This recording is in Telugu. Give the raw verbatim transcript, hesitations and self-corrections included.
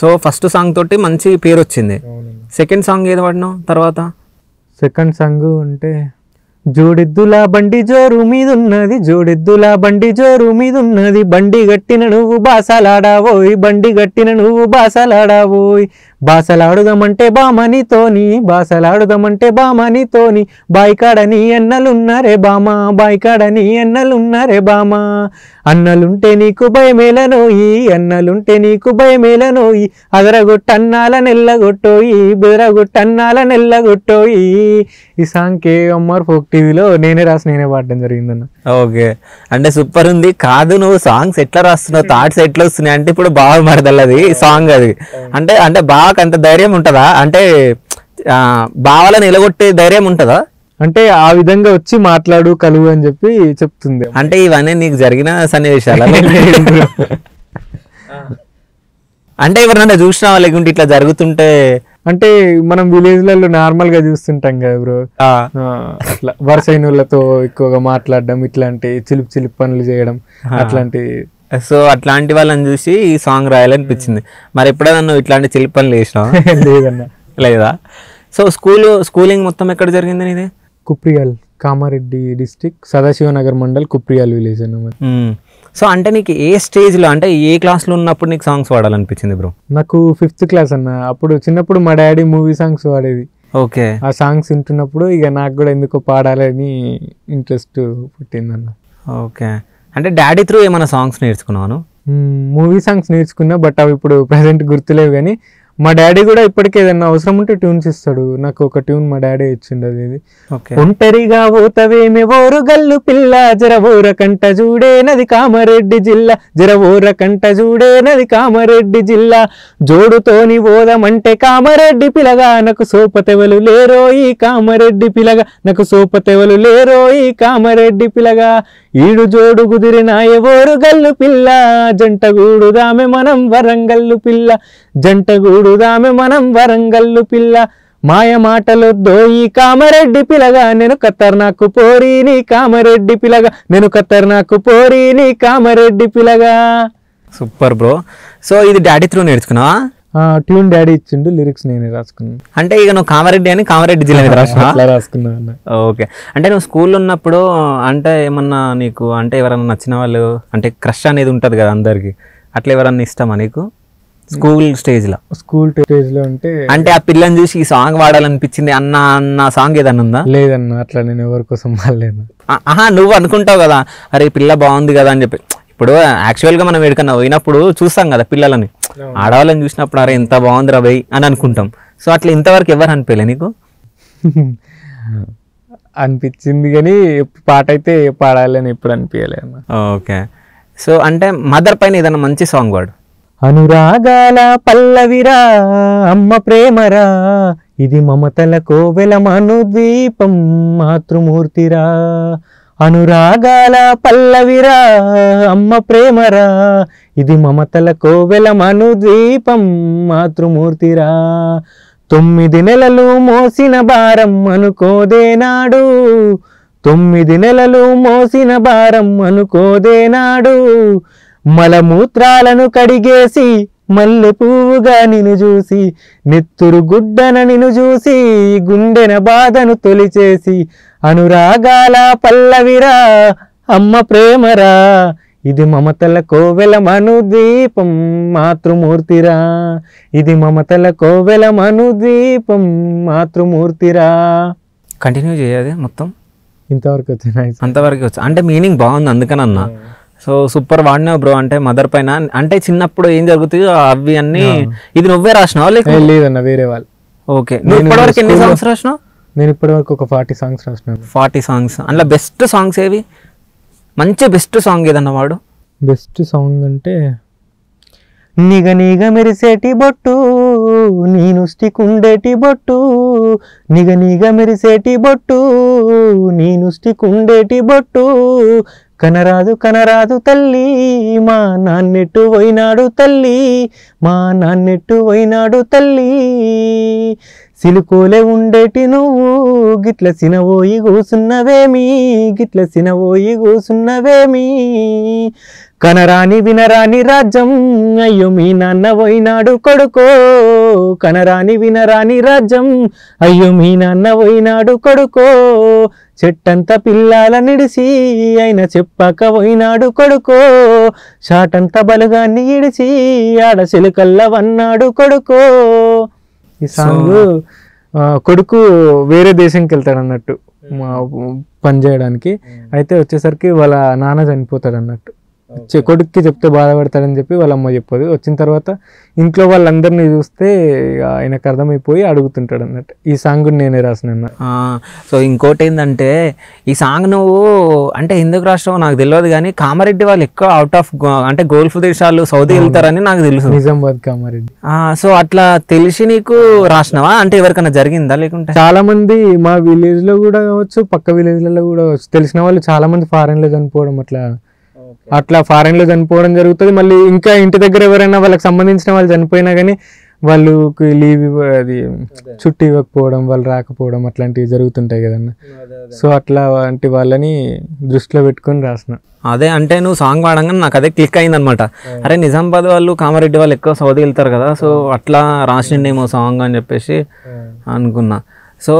सो फस्ट सांग तो मंची पेर वे सैकंड सांग पड़ना तरवा सैकंड सांग अंटे जोड़ेद्दुला बंडी जोरू मीदुन्नदी जोड़ेद्दुला बंडी जोरू मीदुन्नदी बंडी गट्टिन नुव्वु बासलाडावोयि बंडी गट्टिन नुव्वु बासलाडावोयि बासलाडुदमंटे बामनी तोनी बासलाडुदमंटे बामनी तोनी बायिकाडनी अन्नलुन्नारे बामा बायिकाडनी अन्नलुन्नारे बामा अन्नलुंटे नीकु भयमेलनोयि अन्नलुंटे नीकु भयमेलनोयि अदरगोट्टन्नाल नेल्लगोट्टोयि बेरगोट्टन्नाल नेल्लगोट्टोयि ई सांग के अमर फोक నేనే రాసి నేనే పాడడం జరిగిందన్న. ఓకే అంటే సూపర్ ఉంది కాదు. నువ్వు సాంగ్స్ ఎట్లా రాస్తున్నావు, థాట్స్ ఎట్లా వస్తున్నాయి అంటే ఇప్పుడు బాగా మరదలది సాంగ్ అది అంటే అంటే బాగా అంత ధైర్యం ఉంటదా అంటే బావల నిలగొట్టే ధైర్యం ఉంటదా అంటే ఆ విధంగా వచ్చి మాట్లాడు కలువు అని చెప్పి చెప్తుంది. అంటే ఇవన్నీ నీకు జరిగిన సన్నివేశాల అంటే ఎవరన్నా చూసినావా లేకుంటే ఇట్లా జరుగుతుంటే అంటే మనం విలేజ్ లలో నార్మల్ గా చూస్తుంటాం కదా బ్రో, అట్లా వర్సైనోళ్ళతో ఎక్కువగా మాట్లాడడం ఇట్లాంటి చిలిపి చిలిపి పనులు చేయడం అట్లాంటి. సో అట్లాంటి వాళ్ళని చూసి ఈ సాంగ్ రాయాలనిపించింది. మరి ఎప్పుడైనా ఇట్లాంటి చిలిపి పనులు చేసినావా? లేదన్నా. లేదా? సో స్కూల్ స్కూలింగ్ మొత్తం ఎక్కడ జరిగింది నీది? కుప్రియాల్, కామారెడ్డి డిస్ట్రిక్ట్, సదాశివనగర్ మండల్, కుప్రియాల్ విలేజ్ అన్నమాట. సో అంటే నీకు ఏ స్టేజ్లో అంటే ఏ క్లాస్లో ఉన్నప్పుడు నీకు సాంగ్స్ పాడాలనిపించింది బ్రో? నాకు ఫిఫ్త్ క్లాస్ అన్న. అప్పుడు చిన్నప్పుడు మా డాడీ మూవీ సాంగ్స్ పాడేది. ఓకే. ఆ సాంగ్స్ వింటున్నప్పుడు ఇక నాకు కూడా ఎందుకో పాడాలని ఇంట్రెస్ట్ పుట్టిందన్న. ఓకే. అంటే డాడీ త్రూ ఏమైనా సాంగ్స్ నేర్చుకున్నాను? మూవీ సాంగ్స్ నేర్చుకున్నా, బట్ అవి ఇప్పుడు ప్రజెంట్ గుర్తులేవు. కానీ మా డాడీ కూడా ఇప్పటికే ఏదన్నా అవసరం ఉంటే ట్యూన్స్ ఇస్తాడు. నాకు ఒక ట్యూన్ మా డాడీ ఇచ్చిండదు, ఇది ఒంటరిగా పోతవేమి ఓరు గల్లు పిల్ల జరవోర కంట జూడేనది కామారెడ్డి జిల్లా జరవోర కంట జూడేనది కామారెడ్డి జిల్లా జోడుతోని పోదామంటే కామారెడ్డి పిలగా నాకు సోపతెవలు లేరో ఈ కామారెడ్డి పిలగా నాకు సోపతెవలు లేరో ఈ కామారెడ్డి పిలగా ఈడు జోడు కుదిరినాయ ఓరు గల్లు పిల్ల జంటగూడు దామె మనం వరంగల్లు పిల్ల జంటగూడు దామె మనం వరంగల్లు పిల్ల మాయ మాటలొద్దో ఈ కామారెడ్డి పిలగా నేను ఖతర్నాకు పోరి నీ కామారెడ్డి పిలగా నేను ఖతర్నాకు పోరి నీ కామారెడ్డి పిలగా. Super bro. సో ఇది డాడీ త్రూ నేర్చుకున్నా, ట్యూన్ డాడీ ఇచ్చిండు, లిరిక్స్ నేనే రాసుకున్నా. అంటే ఇక నువ్వు కామారెడ్డి అని కామారెడ్డి జిల్లా మీద రాసుకున్నా? అలా రాసుకున్నా. ఓకే. అంటే నువ్వు స్కూల్లో ఉన్నప్పుడు అంటే ఏమన్నా నీకు అంటే ఎవరన్నా నచ్చిన వాళ్ళు అంటే క్రష్ అనేది ఉంటుంది కదా అందరికి, అట్లా ఎవరన్నా ఇష్టమా నీకు స్కూల్ స్టేజ్ లో? స్కూల్ స్టేజ్ లో అంటే అంటే ఆ పిల్లని చూసి ఈ సాంగ్ వాడాలనిపించింది అన్న అన్న సాంగ్ ఏదన్నా ఉందా? లేదన్న, అట్లా నేను ఎవరి కోసం వాడలేదు. ఆహా, నువ్వు అనుకుంటావు కదా అరే పిల్ల బాగుంది కదా అని చెప్పి. ఇప్పుడు యాక్చువల్ గా మనం ఎక్కడికన్నా పోయినప్పుడు చూస్తాం కదా పిల్లలని, ఆడవాళ్ళని చూసినప్పుడు అరే ఎంత బాగుంది రా భయ్ అని అనుకుంటాం. సో అట్లా ఇంతవరకు ఎవరు అనిపించలే నీకు? అనిపించింది కానీ పాట అయితే పాడాలని ఎప్పుడు అనిపించలేదు. ఓకే. సో అంటే మదర్ పైన ఏదన్నా మంచి సాంగ్ వాడు. అనురాగాల పల్లవిరా అమ్మ ప్రేమరా ఇది మమతల కోవెల మనుద్వీపం మాతృమూర్తిరా అనురాగాల పల్లవిరా అమ్మ ప్రేమరా ఇది మమతల కోవెల మనుద్వీపం మాతృమూర్తిరా తొమ్మిది నెలలు మోసిన భారం అనుకోదేనాడు తొమ్మిది నెలలు మోసిన భారం అనుకోదేనాడు మలమూత్రాలను కడిగేసి మల్లె పువ్వుగా నిన్ను చూసి నెత్తురు గుడ్డన నిన్ను చూసి గుండెన బాధను తొలిచేసి అనురాగాల పల్లవిరా అమ్మ ప్రేమరా ఇది మమతల కోవెల మనుద్వీపం మాతృమూర్తిరా ఇది మమతల కోవెల మనుద్వీపం మాతృమూర్తిరా. కంటిన్యూ చేయాలి మొత్తం. ఇంతవరకు వచ్చాయి, అంతవరకు వచ్చా అంటే మీనింగ్ బాగుంది అందుకనన్నా. సో సూపర్ వాడినావు బ్రో. అంటే మదర్ పైన అంటే చిన్నప్పుడు ఏం జరుగుతాయో అవి అన్ని ఇది నువ్వే రాసినావు లేదన్న వేరే వాళ్ళు? ఓకే. నువ్వు ఇప్పటివరకు ఎన్ని సాంగ్స్ రాసినావు? నేను ఇప్పటివరకు ఒక ఫార్టీ సాంగ్స్ రాసినాను. ఫార్టీ సాంగ్స్ అందులో బెస్ట్ సాంగ్స్ ఏవి? మంచి బెస్ట్ సాంగ్ ఏదన్నా వాడు. బెస్ట్ సాంగ్ అంటే నిగ నిగ మెరిసేటి బొట్టు నీ నుష్టికుండేటి బొట్టు నిగ నిగ మెరిసేటి బొట్టు నీ నుష్టికుండేటి బొట్టు కనరాదు కనరాదు తల్లి మా నాన్నెట్టు పోయినాడు తల్లి మా నాన్నెట్టు పోయినాడు తల్లి సిలుకోలే ఉండేటి నువ్వు గిట్ల సినవోయి కూసున్నవేమి గిట్ల సినవోయి కూసున్నవేమి కనరాని వినరాని రాజ్యం అయ్యో మీ నాన్న పోయినాడు కొడుకో కనరాని వినరాని రాజ్యం అయ్యో మీ నాన్న పోయినాడు కొడుకో చెట్టంత పిల్లల నిడిసి అయినా చెప్పక పోయినాడు కొడుకో షాటంత బలుగాన్ని ఇడిసి ఆడ సిలుకల్ల వన్నాడు కొడుకో. ఈ సాంగ్ కొడుకు వేరే దేశంకి వెళ్తాడు అన్నట్టు పని చేయడానికి, అయితే వచ్చేసరికి వాళ్ళ నాన్న చనిపోతాడు అన్నట్టు. కొడుక్కి చెప్తే బాధపడతాడని చెప్పి వాళ్ళ అమ్మ చెప్పదు. వచ్చిన తర్వాత ఇంట్లో వాళ్ళందరినీ చూస్తే ఆయనకు అర్థమైపోయి అడుగుతుంటాడు అన్నట్టు. ఈ సాంగ్ నేనే రాసిన. సో ఇంకోటి ఏంటంటే ఈ సాంగ్ నువ్వు అంటే ఎందుకు రాష్ట్రం నాకు తెలియదు కానీ కామారెడ్డి వాళ్ళు ఎక్కువ అవుట్ ఆఫ్ అంటే గోల్ఫ్ దేశాలు సౌదీ వెళ్తారని నాకు తెలుసు, నిజామాబాద్ కామారెడ్డి. సో అట్లా తెలిసి నీకు రాసినవా అంటే ఎవరికైనా జరిగిందా లేకుంటే? చాలా మంది మా విలేజ్ లో కూడా కావచ్చు పక్క విలేజ్లలో కూడా తెలిసిన వాళ్ళు చాలా మంది ఫారెన్ లో చనిపోవడం అట్లా అట్లా ఫారెన్ లో చనిపోవడం జరుగుతుంది. మళ్ళీ ఇంకా ఇంటి దగ్గర ఎవరైనా వాళ్ళకి సంబంధించిన వాళ్ళు చనిపోయినా కానీ వాళ్ళు లీవ్ అది చుట్టూ ఇవ్వకపోవడం వాళ్ళు రాకపోవడం అట్లాంటివి జరుగుతుంటాయి కదన్నా. సో అట్లాంటి వాళ్ళని దృష్టిలో పెట్టుకొని రాసిన. అదే అంటే నువ్వు సాంగ్ పాడంగానే నాకు అదే క్లిక్ అయింది అనమాట. అరే నిజామాబాద్ వాళ్ళు కామారెడ్డి వాళ్ళు ఎక్కువ సౌదీ వెళ్తారు కదా, సో అట్లా రాసిండేమో సాంగ్ అని చెప్పేసి అనుకున్నా. సో